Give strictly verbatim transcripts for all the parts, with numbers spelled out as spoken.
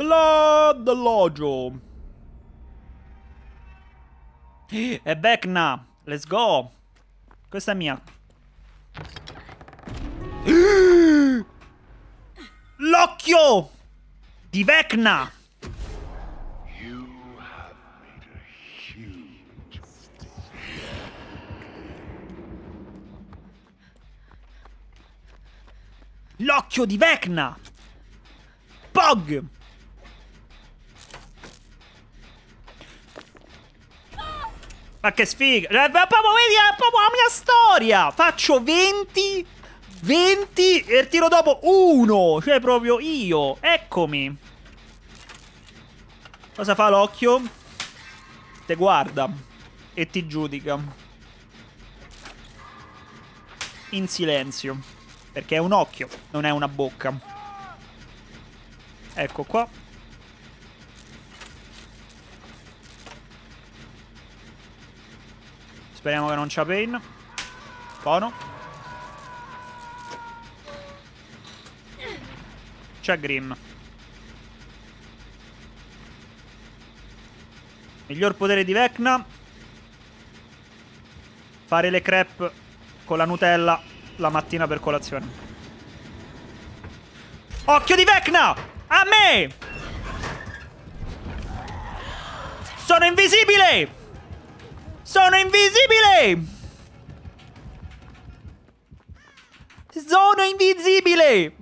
Bloodlogio. E Vecna, let's go. Questa è mia. L'occhio di Vecna. L'occhio di Vecna. Pog. Ma che sfiga. Vedi la mia storia. Faccio venti venti e tiro dopo uno. Cioè proprio io. Eccomi. Cosa fa l'occhio? Te guarda e ti giudica in silenzio, perché è un occhio, non è una bocca. Ecco qua. Speriamo che non c'ha pain. Buono. C'è Grimm. Miglior potere di Vecna: fare le crepe con la Nutella la mattina per colazione. Occhio di Vecna! A me! Sono invisibile! Sono invisibile! Sono invisibile!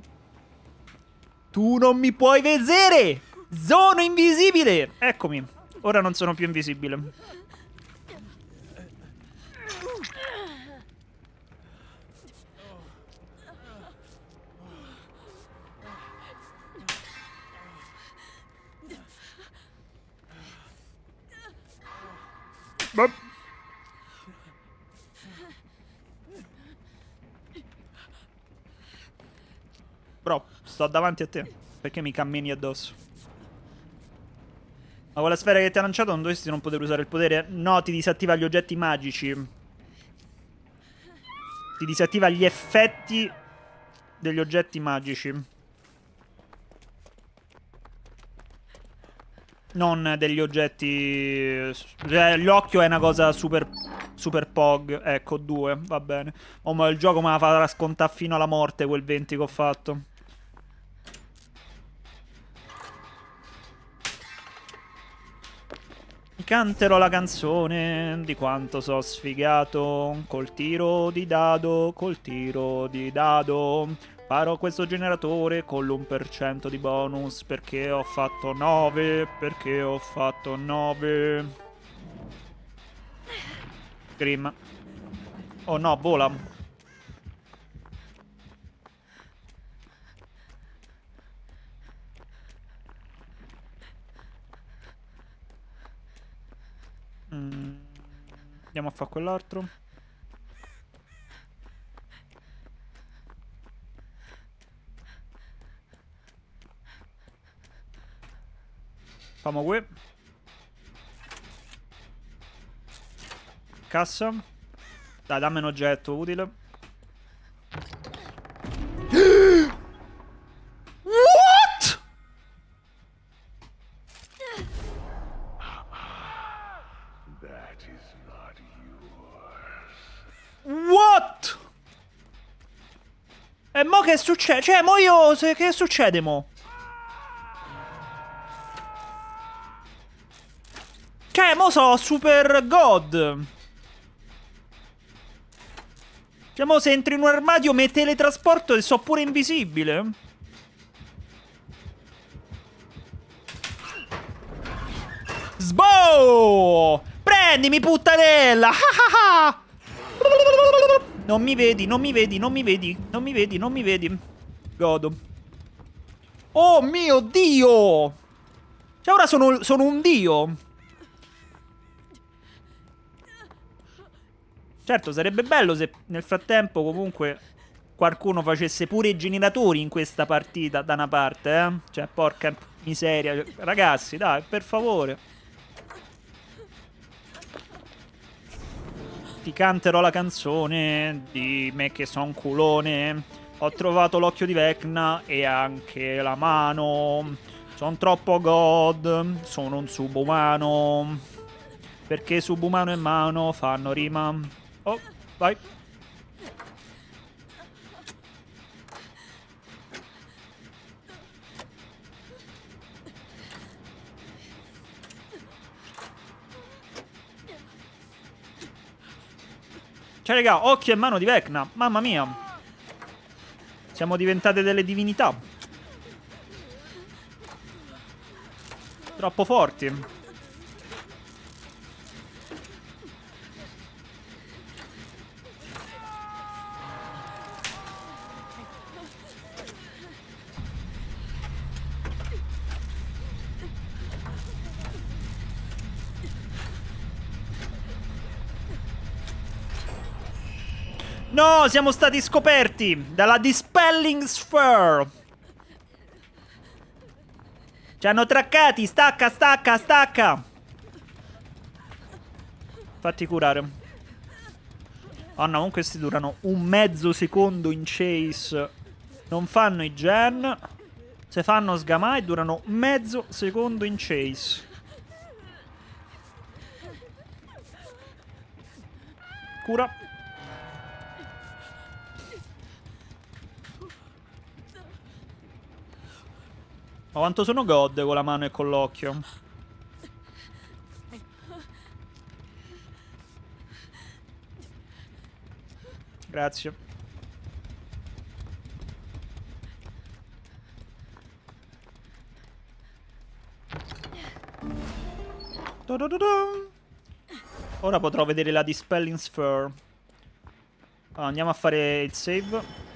Tu non mi puoi vedere! Sono invisibile! Eccomi. Ora non sono più invisibile. Bro, sto davanti a te. Perché mi cammini addosso? Ma con la sfera che ti ha lanciato non dovresti non poter usare il potere? No, ti disattiva gli oggetti magici. Ti disattiva gli effetti degli oggetti magici, non degli oggetti. Cioè, l'occhio è una cosa super super pog. Ecco, due, va bene. Oh, ma il gioco me la farà scontare fino alla morte quel venti che ho fatto. Canterò la canzone di quanto so sfigato, col tiro di dado, col tiro di dado. Farò questo generatore con l'uno per cento di bonus perché ho fatto nove, perché ho fatto nove. Grimm. Oh no, vola. Mm. Andiamo a fare quell'altro. Famo qui. Cassa. Dai, dammi un oggetto utile. What? That is not yours. What? E mo che succede? Cioè, mo io... Che succede mo? Cioè, mo so super god. Cioè, mo se entri in un armadio mi teletrasporto e so pure invisibile. Sboh! Prendimi, puttanella! Non mi vedi, non mi vedi, non mi vedi, non mi vedi, non mi vedi. Godo. Oh mio Dio! Cioè, ora sono, sono un dio. Certo, sarebbe bello se nel frattempo comunque qualcuno facesse pure i generatori in questa partita da una parte, eh? Cioè, porca miseria. Ragazzi, dai, per favore. Ti canterò la canzone di me che son culone. Ho trovato l'occhio di Vecna e anche la mano. Sono troppo god, sono un subumano. Perché subumano e mano fanno rima. Oh, vai. Cioè, raga, occhio e mano di Vecna. Mamma mia. Siamo diventate delle divinità. Troppo forti. No, siamo stati scoperti dalla Dispelling Sphere. Ci hanno traccati, stacca, stacca, stacca. Fatti curare. Oh no, comunque questi durano un mezzo secondo in chase. Non fanno i gen. Se fanno sgamai durano mezzo secondo in chase. Cura. Ma quanto sono god con la mano e con l'occhio. Grazie. Da da da da. Ora potrò vedere la Dispelling Sphere. Allora, andiamo a fare il save.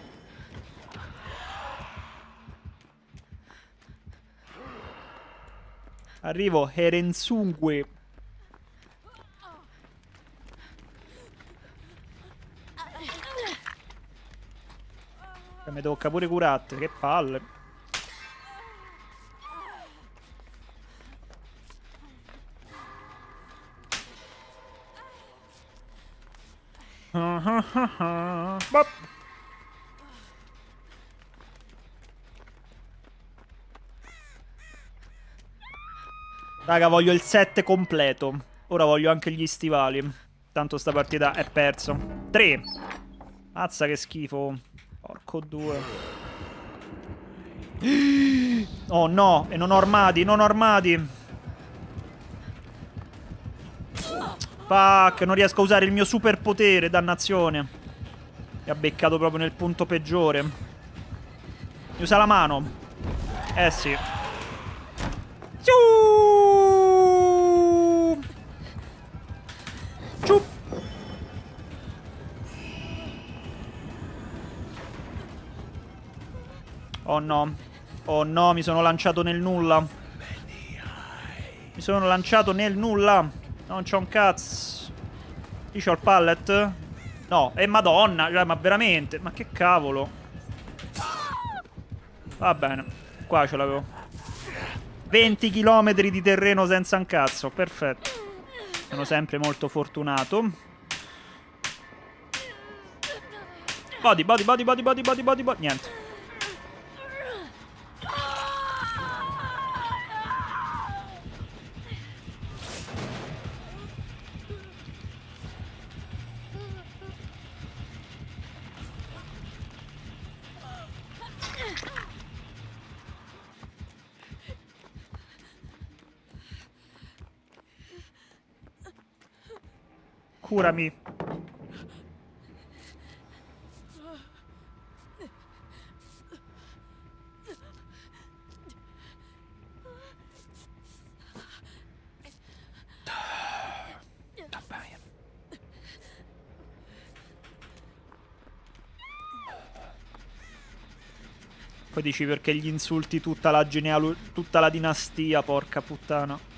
Arrivo, Herenzugue. Che mi tocca pure curate, che palle. Bop. Raga, voglio il set completo. Ora voglio anche gli stivali. Tanto sta partita è persa. Tre. Mazza che schifo. Porco due. Oh no. E non ho armati. Non ho armati. Fuck. Non riesco a usare il mio super potere. Dannazione. Mi ha beccato proprio nel punto peggiore. Mi usa la mano. Eh sì. Ciu. Oh no, oh no, mi sono lanciato nel nulla. Mi sono lanciato nel nulla. Non c'ho un cazzo. Lì c'ho il pallet? No, e eh, madonna, ma veramente. Ma che cavolo. Va bene, qua ce l'avevo. venti chilometri di terreno senza un cazzo, perfetto. Sono sempre molto fortunato. Body, body, body, body, body, body, body, body. Niente. Curami. Poi dici perché gli insulti tutta la genealogia, tutta la dinastia, porca puttana.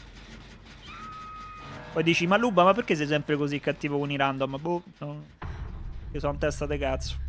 Poi dici, ma Luba, ma perché sei sempre così cattivo con i random? Boh, no. Io sono in testa de cazzo.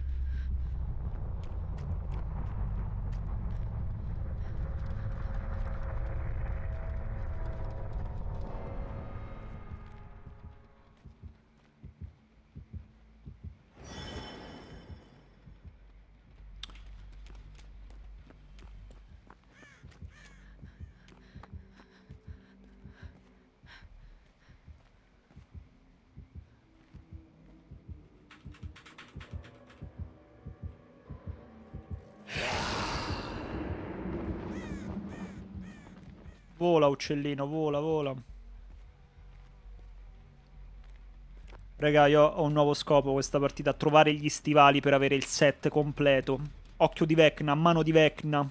Vola, uccellino, vola, vola. Raga, io ho un nuovo scopo questa partita. Trovare gli stivali per avere il set completo. Occhio di Vecna, mano di Vecna.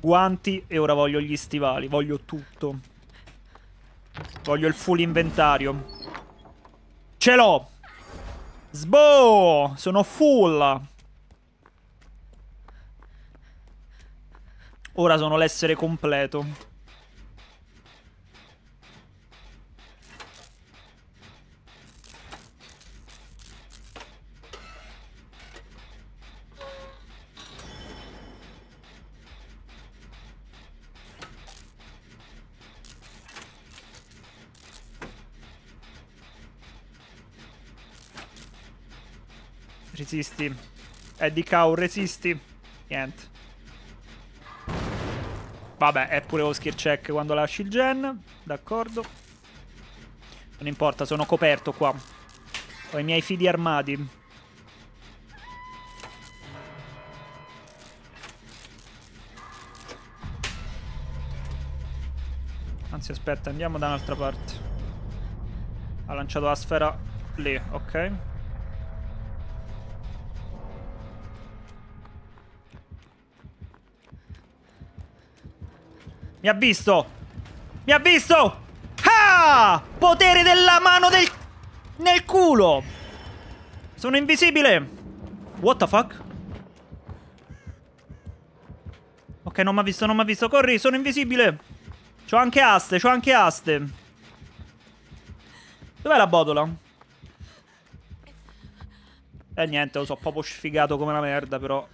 Guanti e ora voglio gli stivali. Voglio tutto. Voglio il full inventario. Ce l'ho! Sboh! Sono full! Ora sono l'essere completo. Resisti. Eddy Cow, resisti. Niente. Vabbè, è pure lo skill check quando lasci il gen. D'accordo. Non importa, sono coperto qua. Ho i miei fili armati. Anzi, aspetta, andiamo da un'altra parte. Ha lanciato la sfera lì, ok. Mi ha visto! Mi ha visto! Ah! Potere della mano del... nel culo! Sono invisibile! What the fuck? Ok, non mi ha visto, non mi ha visto. Corri, sono invisibile! C'ho anche aste, c'ho anche aste. Dov'è la botola? Eh niente, lo so, proprio sfigato come una merda, però.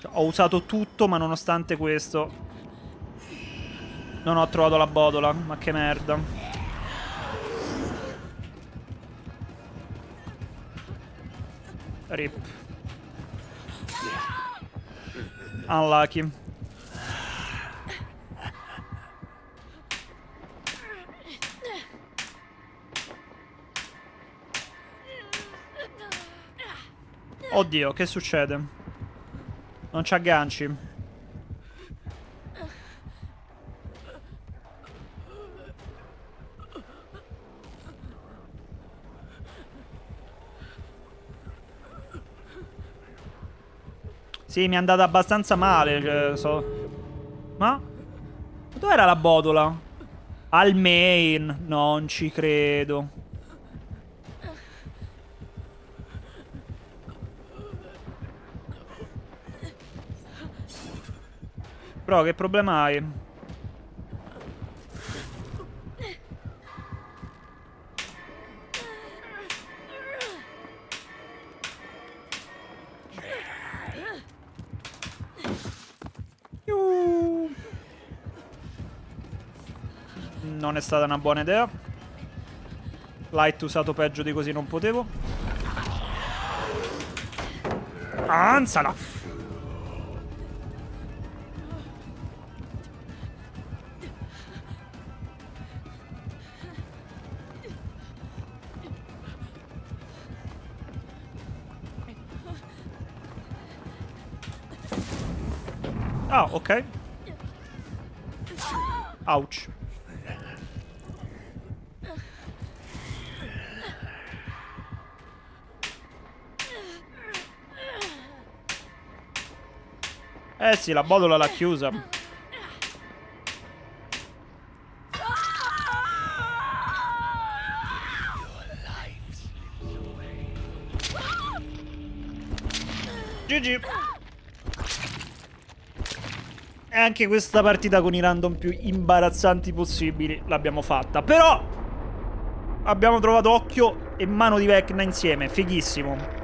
Cioè, ho usato tutto, ma nonostante questo... non ho trovato la botola, ma che merda. Rip. Unlucky. Oddio, che succede? Non ci agganci. Sì, mi è andata abbastanza male, cioè, so. Ma? Dov'era la botola? Al main. Non ci credo. Bro, che problema hai? Non è stata una buona idea. Light usato peggio di così non potevo. Anzala. Ah, ok. Ouch. Eh sì, la botola l'ha chiusa. G G. E anche questa partita con i random più imbarazzanti possibili l'abbiamo fatta. Però abbiamo trovato occhio e mano di Vecna insieme. Fighissimo.